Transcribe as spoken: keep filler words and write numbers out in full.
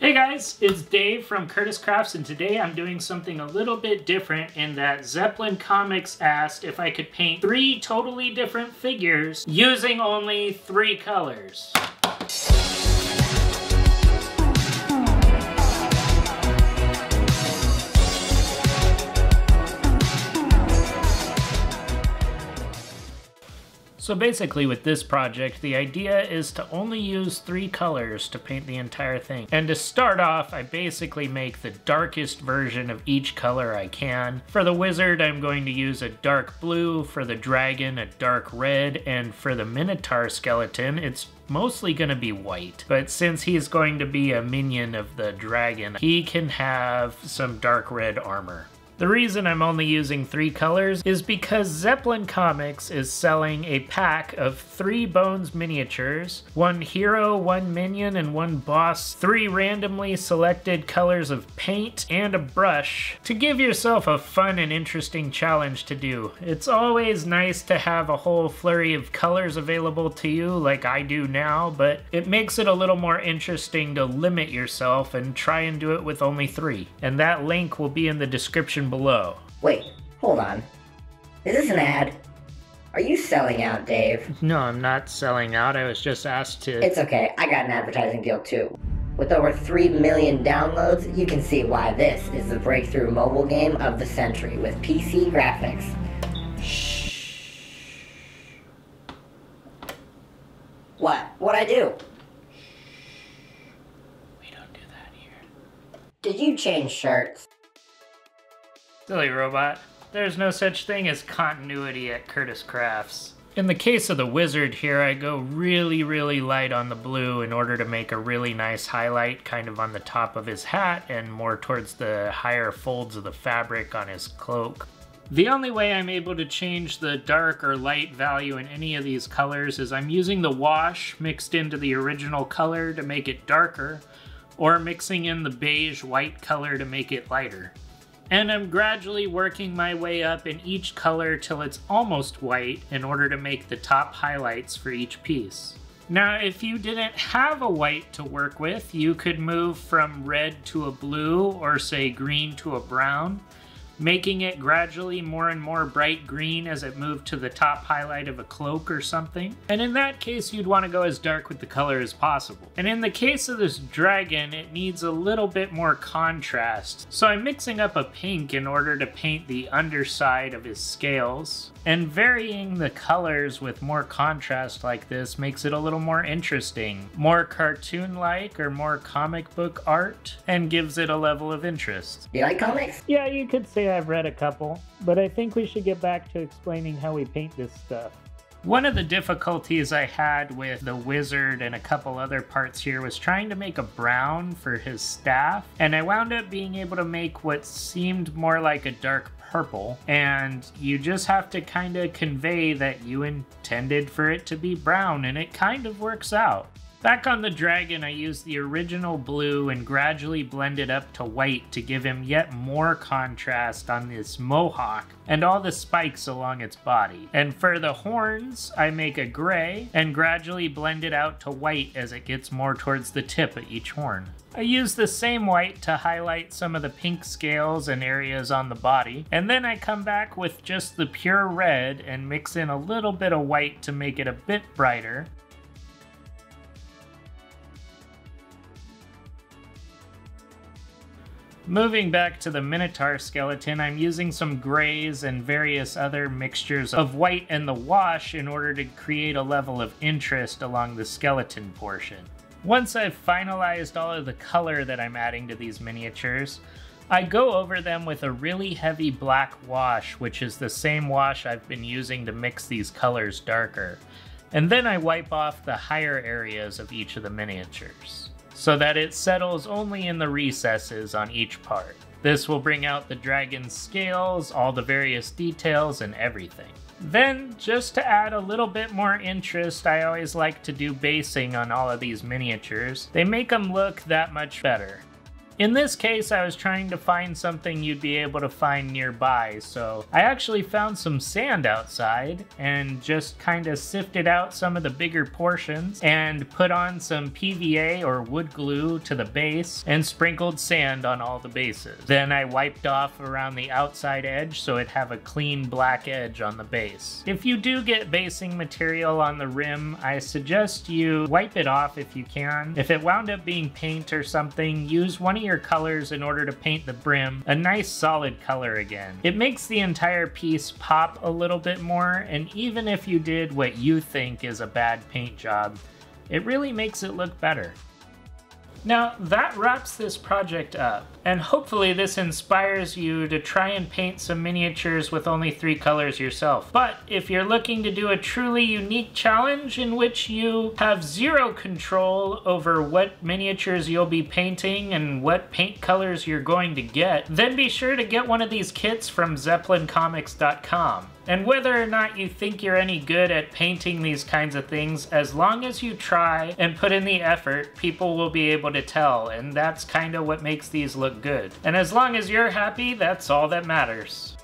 Hey guys, it's Dave from Curtis Crafts, and today I'm doing something a little bit different in that Zeppelin Comics asked if I could paint three totally different figures using only three colors. So basically with this project, the idea is to only use three colors to paint the entire thing. And to start off, I basically make the darkest version of each color I can. For the wizard, I'm going to use a dark blue, for the dragon, a dark red, and for the minotaur skeleton, it's mostly gonna be white. But since he's going to be a minion of the dragon, he can have some dark red armor. The reason I'm only using three colors is because Zeppelin Comics is selling a pack of three Bones miniatures, one hero, one minion, and one boss, three randomly selected colors of paint, and a brush to give yourself a fun and interesting challenge to do. It's always nice to have a whole flurry of colors available to you like I do now, but it makes it a little more interesting to limit yourself and try and do it with only three. And that link will be in the description below. Wait, hold on. Is this an ad? Are you selling out, Dave? No, I'm not selling out. I was just asked to. It's okay. I got an advertising deal too. With over three million downloads, you can see why this is the breakthrough mobile game of the century with P C graphics. Shh. What? What'd I do? We don't do that here. Did you change shirts? Silly robot. There's no such thing as continuity at Curtis Crafts. In the case of the wizard here, I go really, really light on the blue in order to make a really nice highlight kind of on the top of his hat and more towards the higher folds of the fabric on his cloak. The only way I'm able to change the dark or light value in any of these colors is I'm using the wash mixed into the original color to make it darker, or mixing in the beige white color to make it lighter. And I'm gradually working my way up in each color till it's almost white in order to make the top highlights for each piece. Now, if you didn't have a white to work with, you could move from red to a blue or say green to a brown, making it gradually more and more bright green as it moved to the top highlight of a cloak or something. And in that case, you'd want to go as dark with the color as possible. And in the case of this dragon, it needs a little bit more contrast. So I'm mixing up a pink in order to paint the underside of his scales. And varying the colors with more contrast like this makes it a little more interesting, more cartoon-like or more comic book art, and gives it a level of interest. You like comics? Yeah, you could say I've read a couple, but I think we should get back to explaining how we paint this stuff. One of the difficulties I had with the wizard and a couple other parts here was trying to make a brown for his staff, and I wound up being able to make what seemed more like a dark purple, and you just have to kind of convey that you intended for it to be brown, and it kind of works out. Back on the dragon, I used the original blue and gradually blended up to white to give him yet more contrast on this mohawk and all the spikes along its body. And for the horns, I make a gray and gradually blend it out to white as it gets more towards the tip of each horn. I use the same white to highlight some of the pink scales and areas on the body, and then I come back with just the pure red and mix in a little bit of white to make it a bit brighter. Moving back to the minotaur skeleton, I'm using some grays and various other mixtures of white and the wash in order to create a level of interest along the skeleton portion. Once I've finalized all of the color that I'm adding to these miniatures, I go over them with a really heavy black wash, which is the same wash I've been using to mix these colors darker. And then I wipe off the higher areas of each of the miniatures, so that it settles only in the recesses on each part. This will bring out the dragon's scales, all the various details, and everything. Then, just to add a little bit more interest, I always like to do basing on all of these miniatures. They make them look that much better. In this case, I was trying to find something you'd be able to find nearby, so I actually found some sand outside and just kind of sifted out some of the bigger portions and put on some P V A or wood glue to the base and sprinkled sand on all the bases. Then I wiped off around the outside edge so it'd have a clean black edge on the base. If you do get basing material on the rim, I suggest you wipe it off if you can. If it wound up being paint or something, use one of your colors in order to paint the brim a nice solid color again. It makes the entire piece pop a little bit more, and even if you did what you think is a bad paint job, it really makes it look better. Now that wraps this project up, and hopefully this inspires you to try and paint some miniatures with only three colors yourself. But if you're looking to do a truly unique challenge in which you have zero control over what miniatures you'll be painting and what paint colors you're going to get, then be sure to get one of these kits from Zeppelin Comics dot com. And whether or not you think you're any good at painting these kinds of things, as long as you try and put in the effort, people will be able to tell, and that's kind of what makes these look good. And as long as you're happy, that's all that matters.